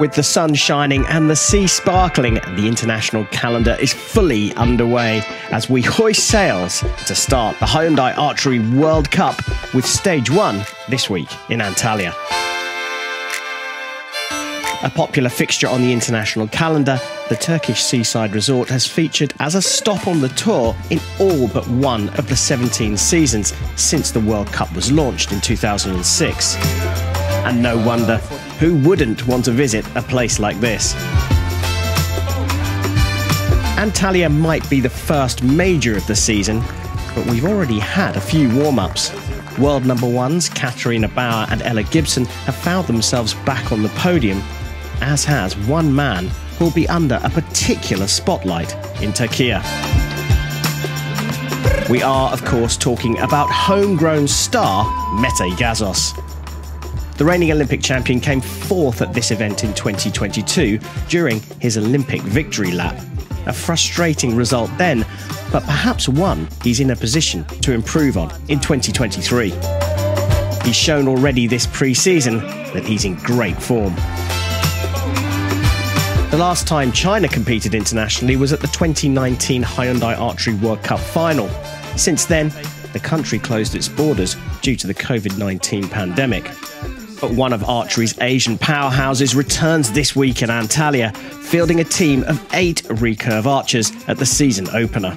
With the sun shining and the sea sparkling, the international calendar is fully underway as we hoist sails to start the Hyundai Archery World Cup with Stage 1 this week in Antalya. A popular fixture on the international calendar, the Turkish seaside resort has featured as a stop on the tour in all but one of the 17 seasons since the World Cup was launched in 2006. And no wonder, who wouldn't want to visit a place like this? Antalya might be the first major of the season, but we've already had a few warm-ups. World number ones Katharina Bauer and Ella Gibson have found themselves back on the podium, as has one man who'll be under a particular spotlight in Turkey. We are, of course, talking about homegrown star Mete Gazoz. The reigning Olympic champion came fourth at this event in 2022 during his Olympic victory lap. A frustrating result then, but perhaps one he's in a position to improve on in 2023. He's shown already this pre-season that he's in great form. The last time China competed internationally was at the 2019 Hyundai Archery World Cup final. Since then, the country closed its borders due to the COVID-19 pandemic. But one of archery's Asian powerhouses returns this week in Antalya, fielding a team of 8 recurve archers at the season opener.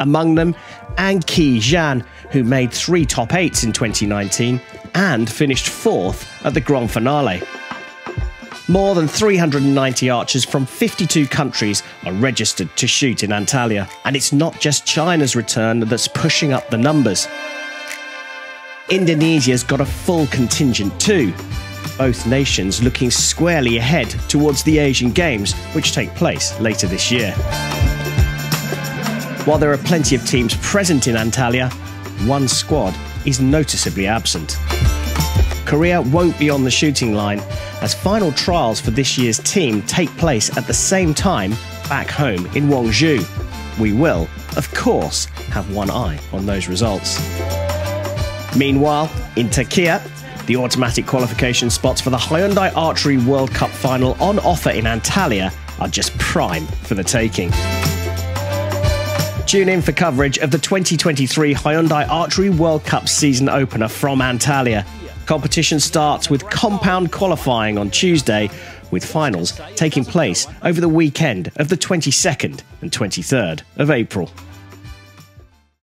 Among them, Anqi Zhang, who made 3 top 8s in 2019 and finished 4th at the grand finale. More than 390 archers from 52 countries are registered to shoot in Antalya. And it's not just China's return that's pushing up the numbers. Indonesia's got a full contingent too, both nations looking squarely ahead towards the Asian Games, which take place later this year. While there are plenty of teams present in Antalya, one squad is noticeably absent. Korea won't be on the shooting line, as final trials for this year's team take place at the same time back home in Wangju. We will, of course, have one eye on those results. Meanwhile, in Turkey, the automatic qualification spots for the Hyundai Archery World Cup final on offer in Antalya are just prime for the taking. Tune in for coverage of the 2023 Hyundai Archery World Cup season opener from Antalya. Competition starts with compound qualifying on Tuesday, with finals taking place over the weekend of the 22nd and 23rd of April.